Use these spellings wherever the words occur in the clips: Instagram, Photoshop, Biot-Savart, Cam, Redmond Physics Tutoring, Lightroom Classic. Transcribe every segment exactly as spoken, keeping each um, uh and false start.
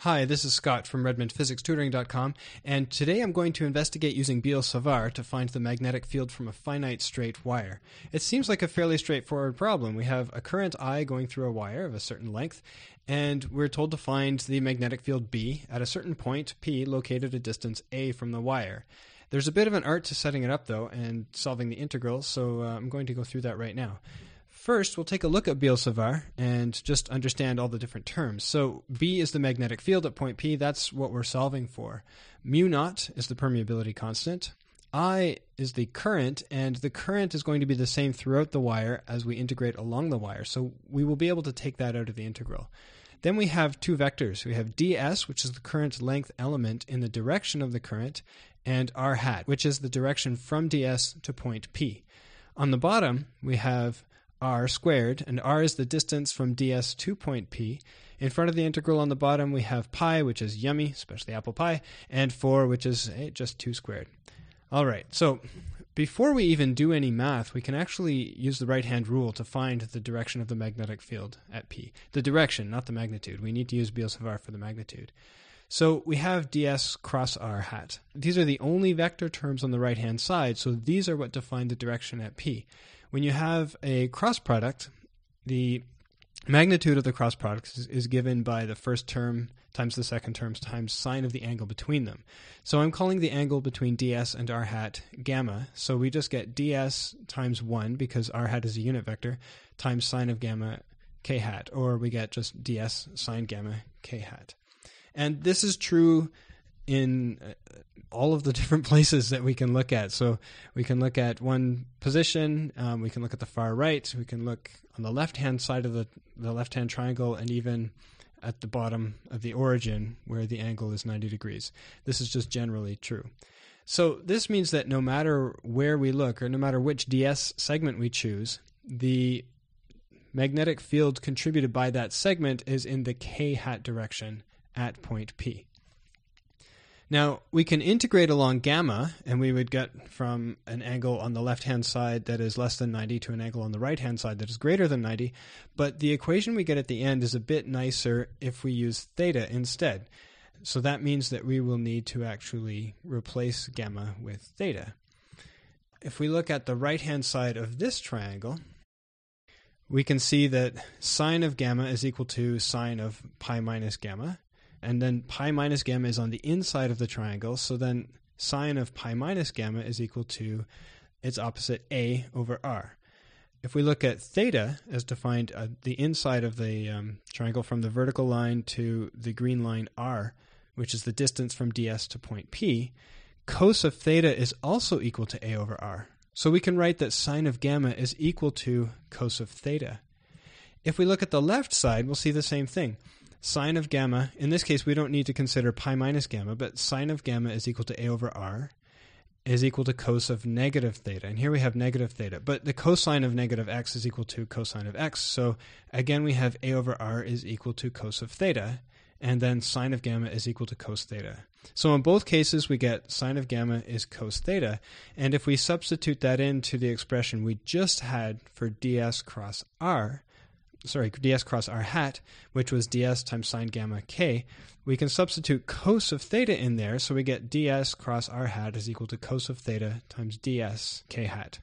Hi, this is Scott from Redmond Physics Tutoring dot com, and today I'm going to investigate using Biot-Savart to find the magnetic field from a finite straight wire. It seems like a fairly straightforward problem. We have a current I going through a wire of a certain length, and we're told to find the magnetic field B at a certain point, P, located at distance A from the wire. There's a bit of an art to setting it up, though, and solving the integrals, so uh, I'm going to go through that right now. First, we'll take a look at Biot-Savart and just understand all the different terms. So B is the magnetic field at point P. That's what we're solving for. Mu naught is the permeability constant. I is the current, and the current is going to be the same throughout the wire as we integrate along the wire. So we will be able to take that out of the integral. Then we have two vectors. We have ds, which is the current length element in the direction of the current, and r hat, which is the direction from ds to point P. On the bottom, we have r squared, and r is the distance from ds to point P. In front of the integral on the bottom, we have pi, which is yummy, especially apple pie, and four, which is eh, just two squared. All right, so before we even do any math, we can actually use the right-hand rule to find the direction of the magnetic field at P. The direction, not the magnitude. We need to use Biot-Savart for the magnitude. So we have ds cross r hat. These are the only vector terms on the right-hand side, so these are what define the direction at P. When you have a cross product, the magnitude of the cross product is, is given by the first term times the second term times sine of the angle between them. So I'm calling the angle between ds and r hat gamma. So we just get ds times one, because r hat is a unit vector, times sine of gamma k hat, or we get just ds sine gamma k hat. And this is true in all of the different places that we can look at. So we can look at one position, um, we can look at the far right, we can look on the left-hand side of the, the left-hand triangle, and even at the bottom of the origin where the angle is ninety degrees. This is just generally true. So this means that no matter where we look, or no matter which ds segment we choose, the magnetic field contributed by that segment is in the k-hat direction at point P. Now, we can integrate along gamma, and we would get from an angle on the left-hand side that is less than ninety to an angle on the right-hand side that is greater than ninety, but the equation we get at the end is a bit nicer if we use theta instead. So that means that we will need to actually replace gamma with theta. If we look at the right-hand side of this triangle, we can see that sine of gamma is equal to sine of pi minus gamma. And then pi minus gamma is on the inside of the triangle, so then sine of pi minus gamma is equal to its opposite a over r. If we look at theta as defined uh, the inside of the um, triangle from the vertical line to the green line r, which is the distance from ds to point P, cos of theta is also equal to a over r. So we can write that sine of gamma is equal to cos of theta. If we look at the left side, we'll see the same thing. Sine of gamma, in this case we don't need to consider pi minus gamma, but sine of gamma is equal to a over r is equal to cos of negative theta. And here we have negative theta, but the cosine of negative x is equal to cosine of x. So again we have a over r is equal to cos of theta, and then sine of gamma is equal to cos theta. So in both cases we get sine of gamma is cos theta, and if we substitute that into the expression we just had for ds cross r, sorry, ds cross r hat, which was ds times sine gamma k, we can substitute cos of theta in there, so we get ds cross r hat is equal to cos of theta times ds k hat.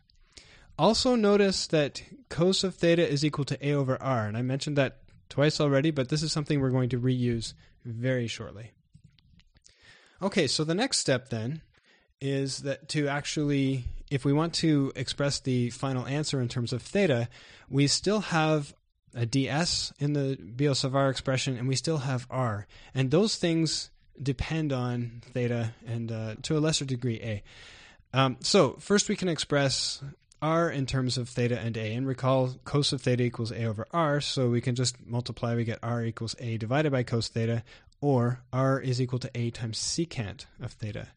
Also notice that cos of theta is equal to a over r, and I mentioned that twice already, but this is something we're going to reuse very shortly. Okay, so the next step then is that to actually, if we want to express the final answer in terms of theta, we still have a ds in the Biot-Savart expression, and we still have r. And those things depend on theta and uh, to a lesser degree a. Um, so first we can express r in terms of theta and a. And recall cos of theta equals a over r, so we can just multiply. We get r equals a divided by cos theta, or r is equal to a times secant of theta.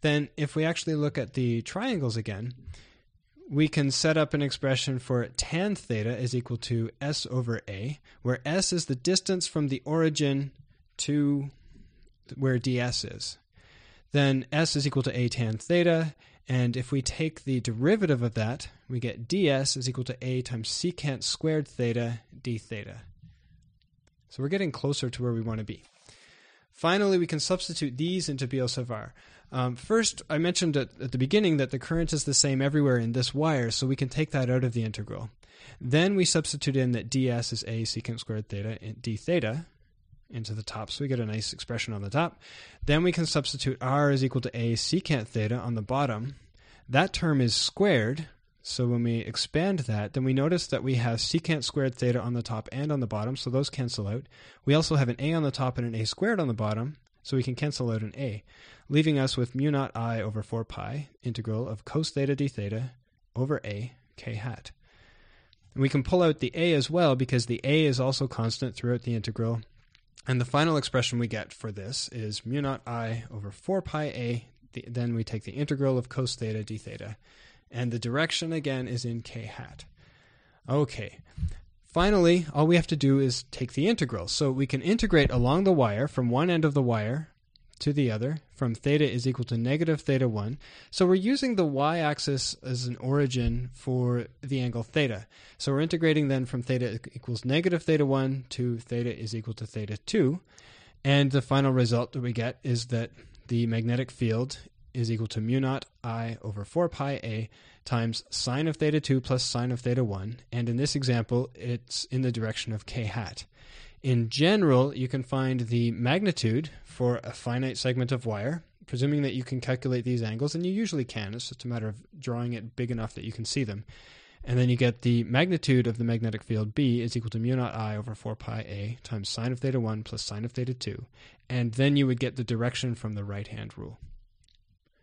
Then if we actually look at the triangles again, we can set up an expression for tan theta is equal to s over a, where s is the distance from the origin to where ds is. Then s is equal to a tan theta, and if we take the derivative of that, we get ds is equal to a times secant squared theta d theta. So we're getting closer to where we want to be. Finally, we can substitute these into Biot-Savart. Um, first, I mentioned at, at the beginning that the current is the same everywhere in this wire, so we can take that out of the integral. Then we substitute in that ds is a secant squared theta d theta into the top, so we get a nice expression on the top. Then we can substitute r is equal to a secant theta on the bottom. That term is squared, so when we expand that, then we notice that we have secant squared theta on the top and on the bottom, so those cancel out. We also have an a on the top and an a squared on the bottom, so we can cancel out an a, leaving us with mu naught I over four pi integral of cos theta d theta over a k hat. And we can pull out the a as well, because the a is also constant throughout the integral. And the final expression we get for this is mu naught I over four pi a. The, then we take the integral of cos theta d theta. And the direction, again, is in k hat. Okay. Finally, all we have to do is take the integral. So we can integrate along the wire from one end of the wire to the other, from theta is equal to negative theta one. So we're using the y-axis as an origin for the angle theta. So we're integrating then from theta equals negative theta one to theta is equal to theta two. And the final result that we get is that the magnetic field is equal to mu naught I over four pi a times sine of theta two plus sine of theta one. And in this example, it's in the direction of k hat. In general, you can find the magnitude for a finite segment of wire, presuming that you can calculate these angles, and you usually can. It's just a matter of drawing it big enough that you can see them. And then you get the magnitude of the magnetic field B is equal to mu naught I over four pi a times sine of theta one plus sine of theta two. And then you would get the direction from the right-hand rule.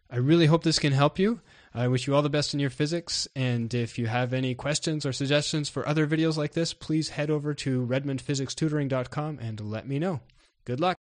I really hope this can help you. I wish you all the best in your physics, and if you have any questions or suggestions for other videos like this, please head over to redmond physics tutoring dot com and let me know. Good luck!